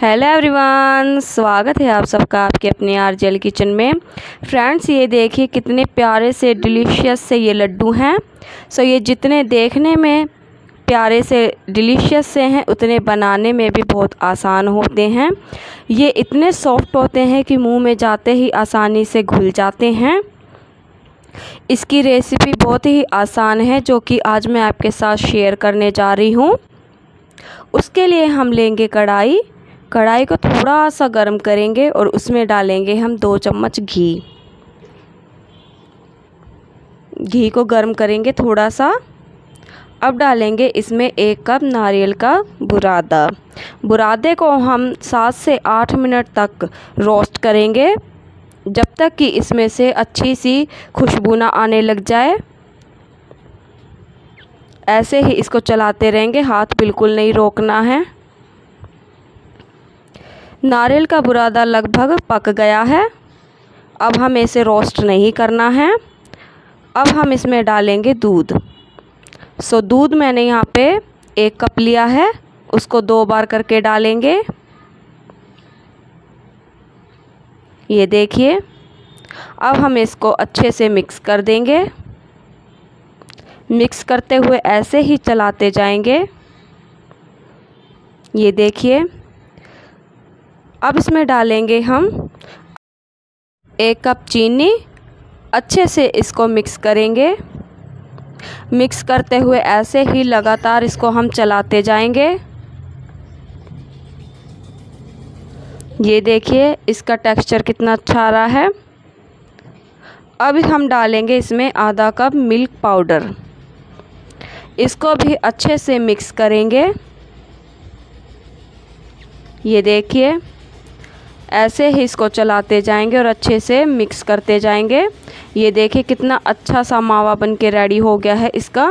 Hello everyone, स्वागत है आप सबका आपके अपने आरजेल किचन में। फ्रेंड्स, ये देखिए कितने प्यारे से डिलीशियस से ये लड्डू हैं। ये जितने देखने में प्यारे से डिलीशियस से हैं उतने बनाने में भी बहुत आसान होते हैं। ये इतने सॉफ्ट होते हैं कि मुंह में जाते ही आसानी से घुल जाते हैं। इसकी रेसिपी बहुत ही आसान है जो कि आज मैं आपके साथ शेयर करने जा रही हूँ। उसके लिए हम लेंगे कढ़ाई। कढ़ाई को थोड़ा सा गर्म करेंगे और उसमें डालेंगे हम 2 चम्मच घी। घी को गर्म करेंगे थोड़ा सा। अब डालेंगे इसमें 1 कप नारियल का बुरादा। बुरादे को हम 7 से 8 मिनट तक रोस्ट करेंगे जब तक कि इसमें से अच्छी सी खुशबू ना आने लग जाए। ऐसे ही इसको चलाते रहेंगे, हाथ बिल्कुल नहीं रोकना है। नारियल का बुरादा लगभग पक गया है। अब हमें इसे रोस्ट नहीं करना है। अब हम इसमें डालेंगे दूध। दूध मैंने यहाँ पे 1 कप लिया है, उसको 2 बार करके डालेंगे। ये देखिए, अब हम इसको अच्छे से मिक्स कर देंगे। मिक्स करते हुए ऐसे ही चलाते जाएंगे। ये देखिए, अब इसमें डालेंगे हम 1 कप चीनी। अच्छे से इसको मिक्स करेंगे। मिक्स करते हुए ऐसे ही लगातार इसको हम चलाते जाएंगे। ये देखिए, इसका टेक्सचर कितना अच्छा आ रहा है। अब हम डालेंगे इसमें 1/2 कप मिल्क पाउडर। इसको भी अच्छे से मिक्स करेंगे। ये देखिए, ऐसे ही इसको चलाते जाएंगे और अच्छे से मिक्स करते जाएंगे। ये देखिए कितना अच्छा सा मावा बन के रेडी हो गया है इसका।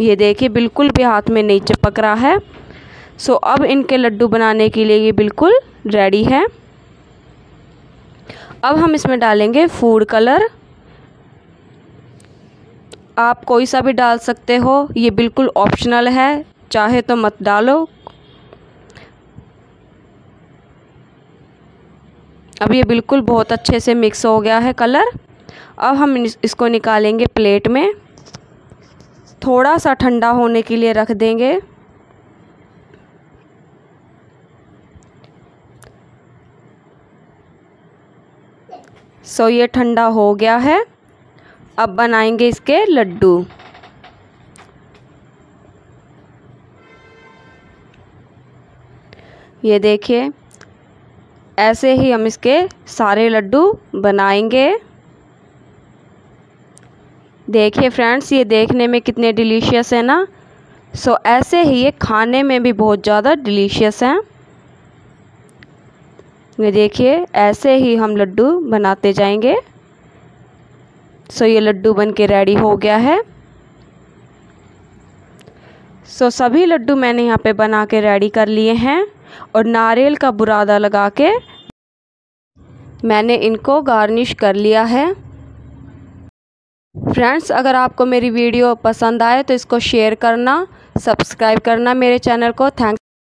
ये देखिए, बिल्कुल भी हाथ में नहीं चिपक रहा है। अब इनके लड्डू बनाने के लिए ये बिल्कुल रेडी है। अब हम इसमें डालेंगे फूड कलर। आप कोई सा भी डाल सकते हो, ये बिल्कुल ऑप्शनल है, चाहे तो मत डालो। अब ये बिल्कुल बहुत अच्छे से मिक्स हो गया है कलर। अब हम इसको निकालेंगे प्लेट में, थोड़ा सा ठंडा होने के लिए रख देंगे। ये ठंडा हो गया है। अब बनाएंगे इसके लड्डू। ये देखिए, ऐसे ही हम इसके सारे लड्डू बनाएंगे। देखिए फ्रेंड्स, ये देखने में कितने डिलीशियस है ना। ऐसे ही ये खाने में भी बहुत ज़्यादा डिलीशियस हैं। ये देखिए, ऐसे ही हम लड्डू बनाते जाएंगे। ये लड्डू बन के रेडी हो गया है। सभी लड्डू मैंने यहाँ पे बना के रेडी कर लिए हैं और नारियल का बुरादा लगा के मैंने इनको गार्निश कर लिया है। फ्रेंड्स, अगर आपको मेरी वीडियो पसंद आए तो इसको शेयर करना, सब्सक्राइब करना मेरे चैनल को। थैंक्स।